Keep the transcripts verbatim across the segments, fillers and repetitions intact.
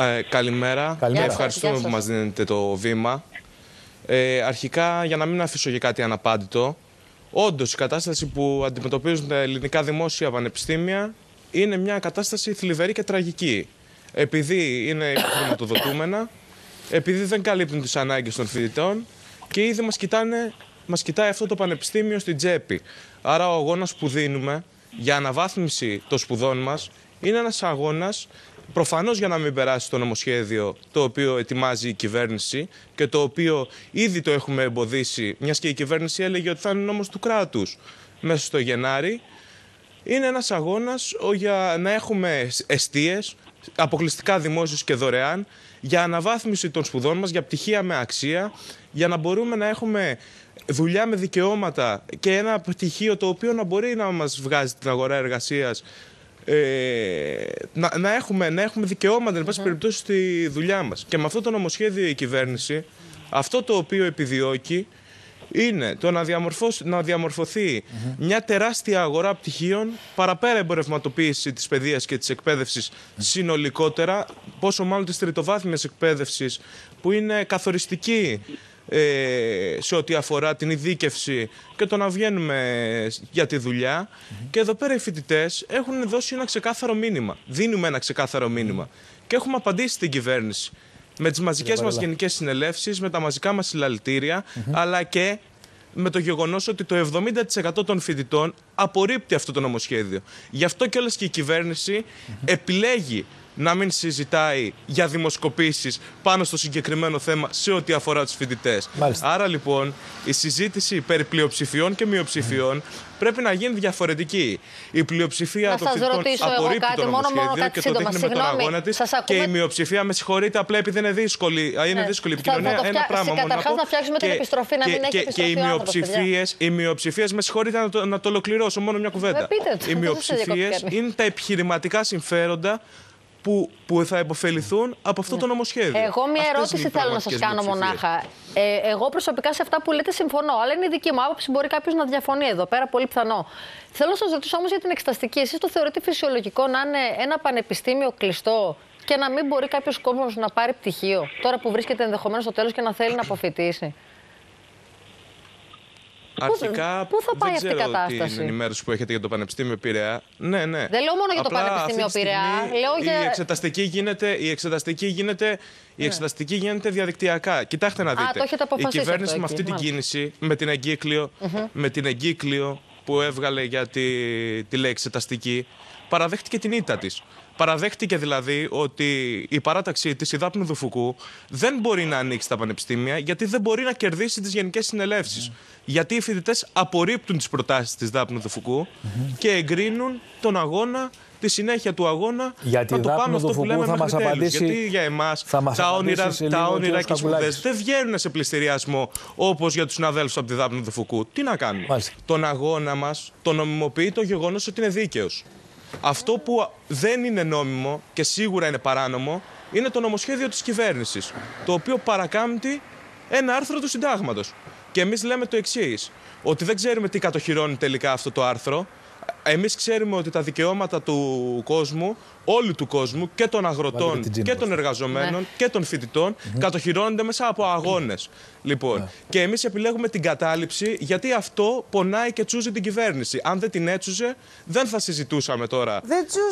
Ε, καλημέρα. καλημέρα. Ευχαριστούμε που μας δίνετε το βήμα. Ε, αρχικά, για να μην αφήσω και κάτι αναπάντητο, όντως η κατάσταση που αντιμετωπίζουν τα ελληνικά δημόσια πανεπιστήμια είναι μια κατάσταση θλιβερή και τραγική. Επειδή είναι χρηματοδοτούμενα, επειδή δεν καλύπτουν τις ανάγκες των φοιτητών και ήδη μας, κοιτάνε, μας κοιτάει αυτό το πανεπιστήμιο στην τσέπη. Άρα ο αγώνας που δίνουμε για αναβάθμιση των σπουδών μας είναι ένας αγώνας προφανώς για να μην περάσει το νομοσχέδιο το οποίο ετοιμάζει η κυβέρνηση και το οποίο ήδη το έχουμε εμποδίσει, μιας και η κυβέρνηση έλεγε ότι θα είναι νόμος του κράτους μέσα στο Γενάρη. Είναι ένας αγώνας για να έχουμε εστίες, αποκλειστικά δημόσιους και δωρεάν, για αναβάθμιση των σπουδών μας, για πτυχία με αξία, για να μπορούμε να έχουμε δουλειά με δικαιώματα και ένα πτυχίο το οποίο να μπορεί να μας βγάζει την αγορά εργασίας, Ε, να, να, έχουμε, να έχουμε δικαιώματα, εν πάση περιπτώσει, στη δουλειά μας. Και με αυτό το νομοσχέδιο η κυβέρνηση, αυτό το οποίο επιδιώκει είναι το να, να διαμορφωθεί mm-hmm. μια τεράστια αγορά πτυχίων, παραπέρα εμπορευματοποίηση της παιδείας και της εκπαίδευσης mm-hmm. συνολικότερα, πόσο μάλλον της τριτοβάθμιας εκπαίδευσης, που είναι καθοριστική σε ό,τι αφορά την ειδίκευση και το να βγαίνουμε για τη δουλειά. Mm-hmm. Και εδώ πέρα οι φοιτητές έχουν δώσει ένα ξεκάθαρο μήνυμα. Δίνουμε ένα ξεκάθαρο μήνυμα. Και έχουμε απαντήσει στην κυβέρνηση με τις μαζικές μας γενικές συνελεύσεις, με τα μαζικά μας συλλαλητήρια, mm-hmm. αλλά και με το γεγονός ότι το εβδομήντα τοις εκατό των φοιτητών απορρίπτει αυτό το νομοσχέδιο. Γι' αυτό κιόλας και η κυβέρνηση mm-hmm. επιλέγει να μην συζητάει για δημοσκοπήσεις πάνω στο συγκεκριμένο θέμα σε ό,τι αφορά τους φοιτητές. Μάλιστα. Άρα λοιπόν η συζήτηση περί πλειοψηφιών και μειοψηφιών mm. πρέπει να γίνει διαφορετική. Η πλειοψηφία να των φοιτητών απορρίπτει το νομοσχέδιο και το δείχνει με τον αγώνα της. Και η μειοψηφία, με συγχωρείτε, απλά επειδή είναι δύσκολη, ναι. είναι δύσκολη η επικοινωνία, θα, θα ένα πράγμα μόνο. Καταρχάς να φτιάξουμε την επιστροφή, να μην έχει επιστροφή. Και οι μειοψηφίες, με συγχωρείτε να το ολοκληρώσω, μόνο μια κουβέντα. Οι μειοψηφίες είναι τα επιχειρηματικά συμφέροντα Που, που θα υποφεληθούν από αυτό ναι. το νομοσχέδιο. Εγώ μια Αυτές ερώτηση θέλω να σας κάνω μονάχα. Ε, εγώ προσωπικά σε αυτά που λέτε συμφωνώ, αλλά είναι η δική μου άποψη, μπορεί κάποιος να διαφωνεί εδώ πέρα, πολύ πιθανό. Θέλω να σας ρωτήσω όμως για την εξεταστική. Εσείς το θεωρείτε φυσιολογικό να είναι ένα πανεπιστήμιο κλειστό και να μην μπορεί κάποιος κόσμος να πάρει πτυχίο, τώρα που βρίσκεται ενδεχομένως στο τέλος και να θέλει να αποφοιτήσει? Αρχικά, πού θα πάει αυτή η κατάσταση? Την ενημέρωση που έχετε για το Πανεπιστήμιο Πειραιά. Ναι, ναι. Δεν λέω μόνο για το Απλά, Πανεπιστήμιο Πειραιά. Λέω για... η, εξεταστική γίνεται, η, εξεταστική γίνεται, η εξεταστική γίνεται διαδικτυακά. Κοιτάξτε να δείτε. Α, το έχετε αποφασίσει. Η κυβέρνηση αυτό, με αυτή εκεί. την κίνηση, με την εγκύκλιο, mm-hmm. με την εγκύκλιο που έβγαλε για τη, τη λέει εξεταστική, παραδέχτηκε την ήττα της. Παραδέχτηκε δηλαδή ότι η παράταξή της, η Δάπνη Δεφουκού, δεν μπορεί να ανοίξει τα πανεπιστήμια γιατί δεν μπορεί να κερδίσει τις γενικές συνελεύσεις. Mm-hmm. Γιατί οι φοιτητές απορρίπτουν τις προτάσεις της Δάπνη Δεφουκού mm-hmm. και εγκρίνουν τον αγώνα, τη συνέχεια του αγώνα, γιατί να το πάμε αυτό που λέμε μέχρι τέλους. Απαντήσει, γιατί για εμάς τα όνειρα, τα όνειρα και οι σπουδές δεν βγαίνουν σε πληστηριασμό όπως για τους συναδέλφους από τη Δάπνη Δεφουκού. Τι να κάνουμε? Μάλιστα. Τον αγώνα μας τον νομιμοποιεί το γεγονός ότι είναι δίκαιος. Αυτό που δεν είναι νόμιμο και σίγουρα είναι παράνομο είναι το νομοσχέδιο της κυβέρνησης, το οποίο παρακάμπτει ένα άρθρο του συντάγματος. Και εμείς λέμε το εξής, ότι δεν ξέρουμε τι κατοχυρώνει τελικά αυτό το άρθρο. Εμείς ξέρουμε ότι τα δικαιώματα του κόσμου, όλου του κόσμου, και των αγροτών και των εργαζομένων ναι. και των φοιτητών, mm-hmm. κατοχυρώνονται μέσα από αγώνες. Mm-hmm. Λοιπόν, yeah. και εμείς επιλέγουμε την κατάληψη, γιατί αυτό πονάει και τσούζει την κυβέρνηση. Αν δεν την έτσουζε, δεν θα συζητούσαμε τώρα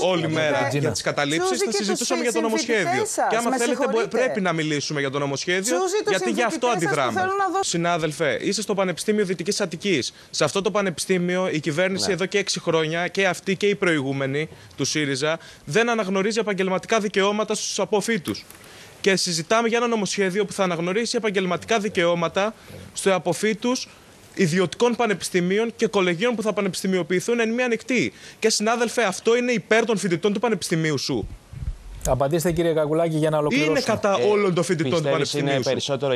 όλη μέρα για τις καταλήψεις, θα συζητούσαμε για το νομοσχέδιο. Σας. Και άμα Μα θέλετε, πρέπει να μιλήσουμε για το νομοσχέδιο, γιατί γι' αυτό αντιδράμε. Δω... Συνάδελφε, είσαι στο Πανεπιστήμιο Δυτικής Αττικής. Σε αυτό το πανεπιστήμιο η κυβέρνηση εδώ και έξι χρόνια, και αυτή και η προηγούμενη του ΣΥΡΙΖΑ, δεν αναγνωρίζει επαγγελματικά δικαιώματα στους αποφοίτους. Και συζητάμε για ένα νομοσχέδιο που θα αναγνωρίσει επαγγελματικά δικαιώματα στους αποφοίτους ιδιωτικών πανεπιστημίων και κολεγίων που θα πανεπιστημιοποιηθούν εν μία νυχτή. Και συνάδελφε, αυτό είναι υπέρ των φοιτητών του πανεπιστημίου σου. Απαντήστε, κύριε Καγκουλάκη, για να ολοκληρώσω. Είναι κατά ε, όλων των φοιτητών του πανεπιστημίου σου.